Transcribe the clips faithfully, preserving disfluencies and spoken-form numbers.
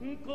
Desesperado,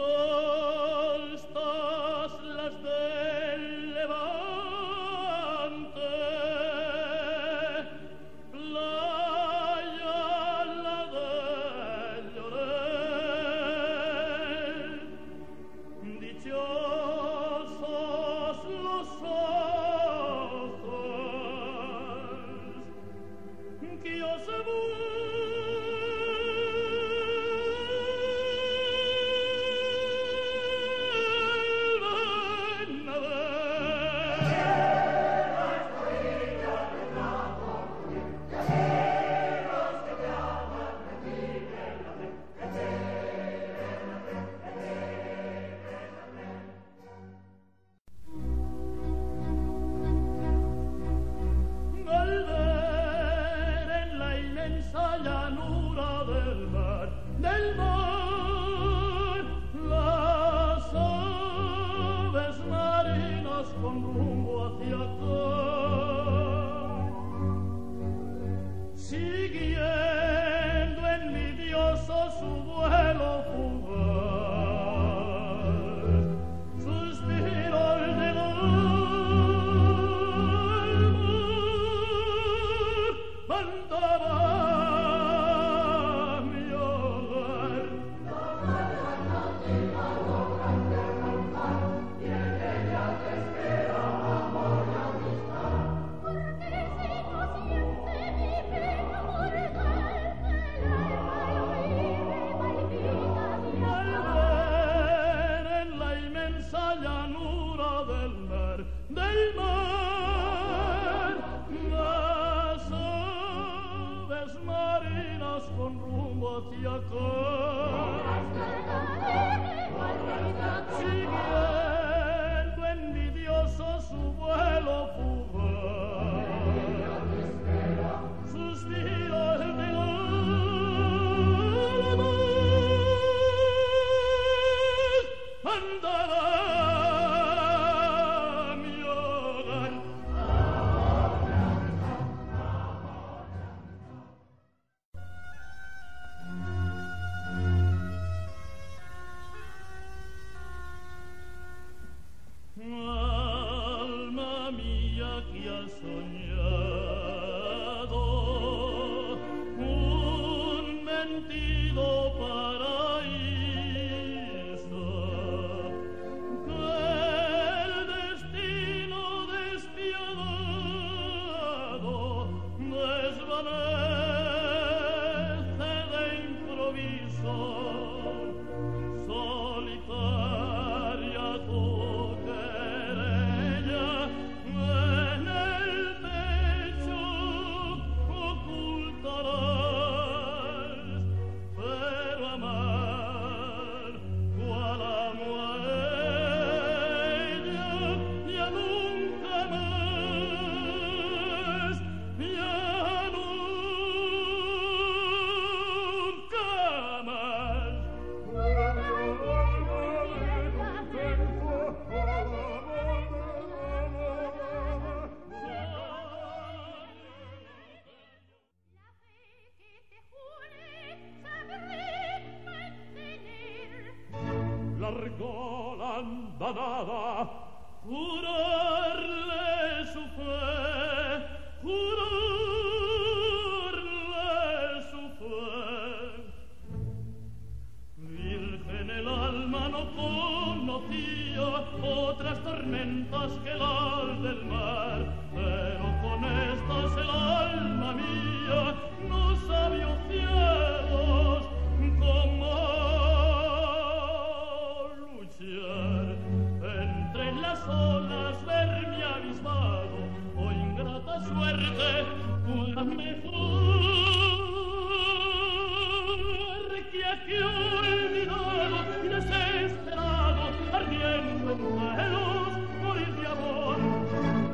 ardiendo en duelos, morir de amor.